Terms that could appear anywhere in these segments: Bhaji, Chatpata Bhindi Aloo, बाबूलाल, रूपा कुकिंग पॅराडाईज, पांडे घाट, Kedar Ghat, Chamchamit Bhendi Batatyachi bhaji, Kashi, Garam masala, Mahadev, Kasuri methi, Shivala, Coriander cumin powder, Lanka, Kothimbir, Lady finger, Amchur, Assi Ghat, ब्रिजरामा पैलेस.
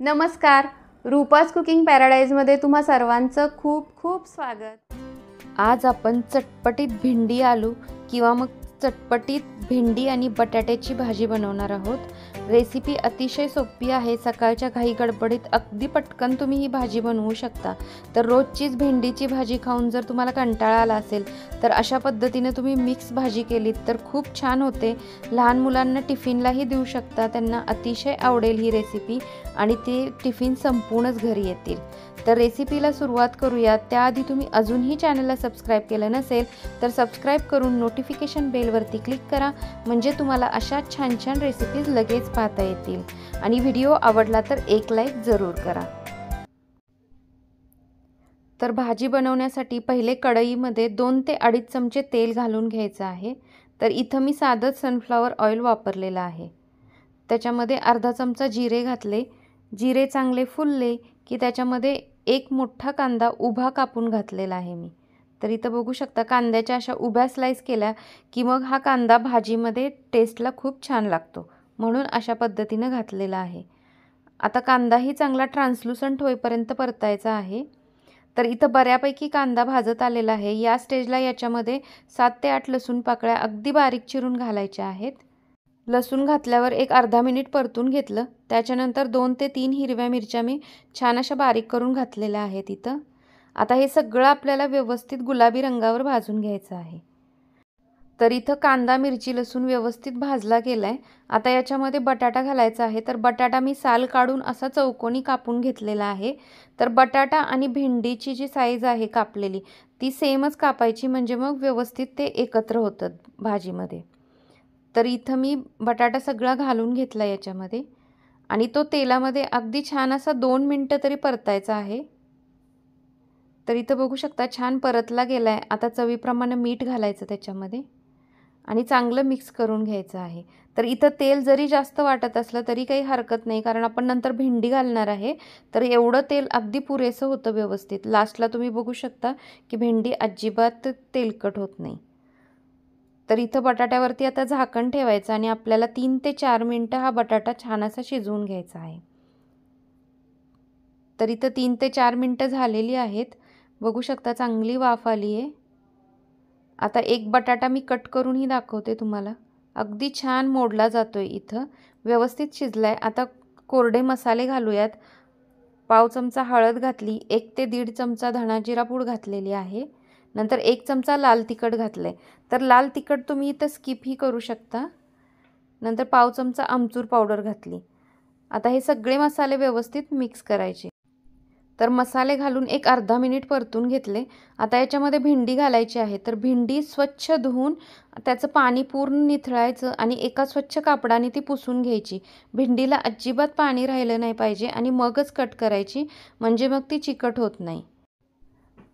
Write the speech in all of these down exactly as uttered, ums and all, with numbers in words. नमस्कार, रूपास कुकिंग पॅराडाईजमध्ये तुम्हा सर्वांचं खूप खूप स्वागत। आज आपण चटपटीत भिंडी आलू किंवा मग चटपटीत भिंडी आणि बटाट्याची भाजी बनवणार आहोत। रेसिपी अतिशय सोपी आहे, सकाळच्या घाई गडबडीत अगदी पटकन तुम्ही ही भाजी बनवू शकता। तर रोजचीच भेंडीची भाजी खाऊन जर तुम्हाला कंटाळा आला असेल तर अशा पद्धतीने तुम्ही मिक्स भाजी केलीत तर खूप छान होते। लहान मुलांना टिफिनलाही देऊ शकता, त्यांना अतिशय आवडेल ही रेसिपी आणि ते टिफिन संपूर्णच घरी येतील। तर रेसिपीला सुरुवात करूया। त्याआधी तुम्ही अजूनही चॅनलला सबस्क्राइब केलं नसेल तर सबस्क्राइब करून नोटिफिकेशन बेलवरती क्लिक करा, म्हणजे तुम्हाला अशा छान छान रेसिपीज लगेच पाहता येतील। आणि व्हिडिओ आवडला तर एक लाईक जरूर करा। तर भाजी बनवण्यासाठी पहिले कढईमध्ये दोन ते अडीच चमचे तेल घालून घ्यायचं आहे। तर इथं मी साधं सनफ्लावर ऑइल वापरलेलं आहे। त्याच्यामध्ये अर्धा चमचा जिरे घातले। जिरे चांगले फुलले की त्याच्यामध्ये एक मोठा कांदा उभा कापून घातलेला आहे मी। तर इथं बघू शकता, कांद्याच्या अशा उभ्या स्लाइस केल्या की मग हा कांदा भाजीमध्ये टेस्टला खूप छान लागतो, म्हणून अशा पद्धतीने घातलेला आहे। आता कांदाही चांगला ट्रान्सलूसंट होईपर्यंत परतायचा आहे। तर इथं बऱ्यापैकी कांदा भाजत आलेला आहे। या स्टेजला याच्यामध्ये सात ते आठ लसूण पाकळ्या अगदी बारीक चिरून घालायच्या आहेत। लसूण घातल्यावर एक अर्धा मिनिट परतून घेतलं। त्याच्यानंतर दोन ते तीन हिरव्या मिरच्या मी छान अशा बारीक करून घातलेल्या आहेत इथं। आता हे सगळं आपल्याला व्यवस्थित गुलाबी रंगावर भाजून घ्यायचं आहे। तर इथं कांदा मिरची लसूण व्यवस्थित भाजला गेलाय। आता याच्यामध्ये बटाटा घालायचा आहे। तर बटाटा मी साल काढून असा चौकोनी कापून घेतलेला आहे। तर बटाटा आणि भेंडीची जी साईज आहे कापलेली ती सेमच कापायची, म्हणजे मग व्यवस्थित ते एकत्र होतं भाजीमध्ये। तर इथं मी बटाटा सगळा घालून घेतला याच्यामध्ये आणि तो तेलामध्ये अगदी छान असा दोन मिनटं तरी परतायचा आहे। तर इथं बघू शकता छान परतला गेला आहे। आता चवीप्रमाणे मीठ घालायचं त्याच्यामध्ये आणि चांगलं मिक्स करून घ्यायचं आहे। तर इथं तेल जरी जास्त वाटत असलं तरी काही हरकत नाही, कारण आपण नंतर भेंडी घालणार आहे तर एवढं तेल अगदी पुरेसं होतं व्यवस्थित। लास्टला तुम्ही बघू शकता की भेंडी अजिबात तेलकट होत नाही। तर इथं बटाट्यावरती आता झाकण ठेवायचं आणि आपल्याला तीन ते चार मिनटं हा बटाटा छान असा शिजवून घ्यायचा आहे। तर इथं तीन ते चार मिनटं झालेली आहेत, बघू शकता चांगली वाफ आली आहे। आता एक बटाटा मी कट करूनही दाखवते तुम्हाला, अगदी छान मोडला जातो आहे, इथं व्यवस्थित शिजला आहे। आता कोरडे मसाले घालूयात। पाव चमचा हळद घातली, एक ते दीड चमचा धणाजिरा पूड घातलेली आहे, नंतर एक चमचा लाल तिखट घातलं आहे। तर लाल तिखट तुम्ही इथं स्किपही करू शकता। नंतर पाव चमचा आमचूर पावडर घातली। आता हे सगळे मसाले व्यवस्थित मिक्स करायचे। तर मसाले घालून एक अर्धा मिनिट परतून घेतले। आता याच्यामध्ये भेंडी घालायची आहे। तर भेंडी स्वच्छ धुवून त्याचं पाणी पूर्ण निथळायचं आणि एका स्वच्छ कापडाने ती पुसून घ्यायची। भेंडीला अजिबात पाणी राहिलं नाही पाहिजे आणि मगच कट करायची, म्हणजे मग ती चिकट होत नाही।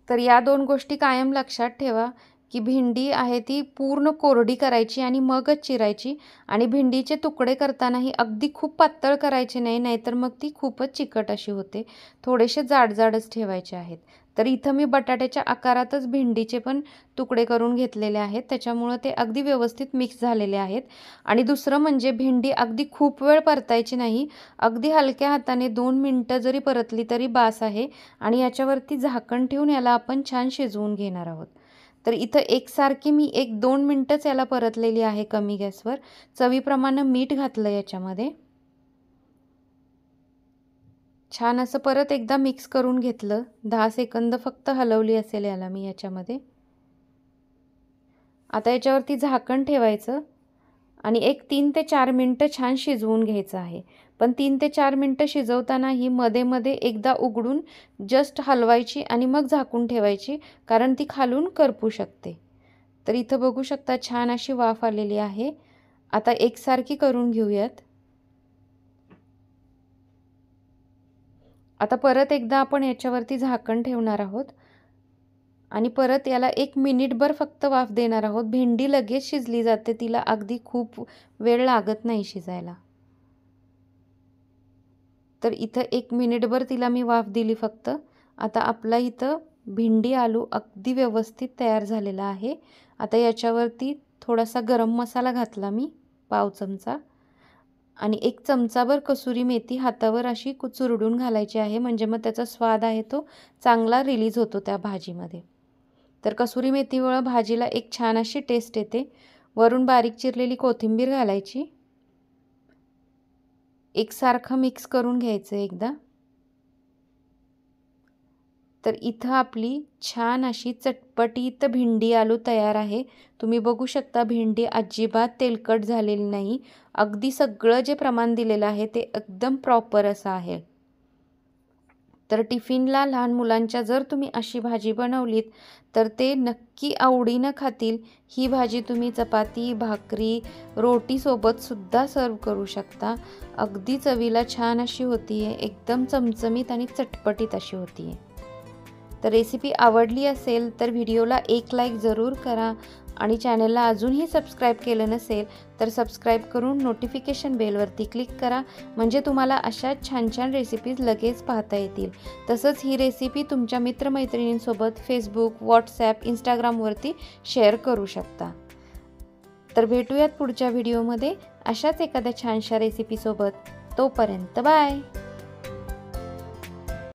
तर या दोन गोष्टी कायम लक्षात ठेवा की भेंडी आहे ती पूर्ण कोरडी करायची आणि मगच चिरायची। आणि भेंडीचे तुकडे करतानाही अगदी खूप पातळ करायचे नाही, नाहीतर मग ती खूपच चिकट अशी होते। थोडेसे जाडजाडच ठेवायचे आहेत। तर इथं मी बटाट्याच्या आकारातच भेंडीचे पण तुकडे करून घेतलेले आहेत, त्याच्यामुळं ते अगदी व्यवस्थित मिक्स झालेले आहेत। आणि दुसरं म्हणजे भेंडी अगदी खूप वेळ परतायची नाही, अगदी हलक्या हाताने दोन मिनटं जरी परतली तरी बास आहे। आणि याच्यावरती झाकण ठेवून याला आपण छान शिजवून घेणार आहोत। तर इथं एकसारखी मी एक दोन मिनटंच याला परतलेली आहे कमी गॅसवर। चवीप्रमाणे मीठ घातलं याच्यामध्ये, छान असं परत एकदा मिक्स करून घेतलं। दहा सेकंद फक्त हलवली असेल याला मी याच्यामध्ये। आता याच्यावरती झाकण ठेवायचं आणि एक तीन ते चार मिनटं छान शिजवून घ्यायचं आहे। पण तीन ते चार मिनटं शिजवतानाही मध्ये मध्ये एकदा उघडून जस्ट हलवायची आणि मग झाकून ठेवायची, कारण ती खालून करपू शकते। तर इथं बघू शकता छान अशी वाफ आलेली आहे। आता एकसारखी करून घेऊयात। आता परत एकदा आपण याच्यावरती झाकण ठेवणार आहोत आणि परत याला एक मिनिटभर फक्त वाफ देणार आहोत। भेंडी लगेच शिजली जाते, तिला अगदी खूप वेळ लागत नाही शिजायला। तर इथं एक मिनिटभर तिला मी वाफ दिली फक्त। आता आपला इथं भेंडी आलू अगदी व्यवस्थित तयार झालेला आहे। आता याच्यावरती थोडासा गरम मसाला घातला मी, पाव चमचा। आणि एक चमचाभर कसुरी मेथी हातावर अशी चुरडून घालायची आहे, म्हणजे मग त्याचा स्वाद आहे तो चांगला रिलीज होतो त्या भाजीमध्ये। तर कसुरी मेथीमुळे भाजीला एक छान अशी टेस्ट येते। वरून बारीक चिरलेली कोथिंबीर घालायची, एकसारखं मिक्स करून घ्यायचं एकदा। तर इथं आपली छान अशी चटपटीत भिंडी आलू तयार आहे। तुम्ही बघू शकता भिंडी अजिबात तेलकट झालेली नाही, अगदी सगळं जे प्रमाण दिलेलं आहे ते एकदम प्रॉपर असं आहे। तर टिफिनला लहान मुलांच्या जर तुम्ही अशी भाजी बनवलीत तर ते नक्की आवडीने खातील। ही भाजी तुम्ही चपाती, भाकरी, रोटी सोबत सुद्धा सर्व करू शकता। अगदी चवीला छान अशी होती आहे, एकदम चमचमीत आणि चटपटीत अशी होती आहे। तर रेसिपी आवडली असेल तर व्हिडिओला एक लाईक जरूर करा आणि चॅनलला अजूनही सबस्क्राईब केलं नसेल तर सबस्क्राईब करून नोटिफिकेशन बेलवरती क्लिक करा, म्हणजे तुम्हाला अशा छान छान रेसिपीज लगेच पाहता येतील। तसंच ही रेसिपी तुमच्या मित्रमैत्रिणींसोबत फेसबुक, व्हॉट्सॲप, इंस्टाग्रामवरती शेअर करू शकता। तर भेटूयात पुढच्या व्हिडिओमध्ये अशाच एखाद्या छानशा रेसिपीसोबत। तोपर्यंत बाय।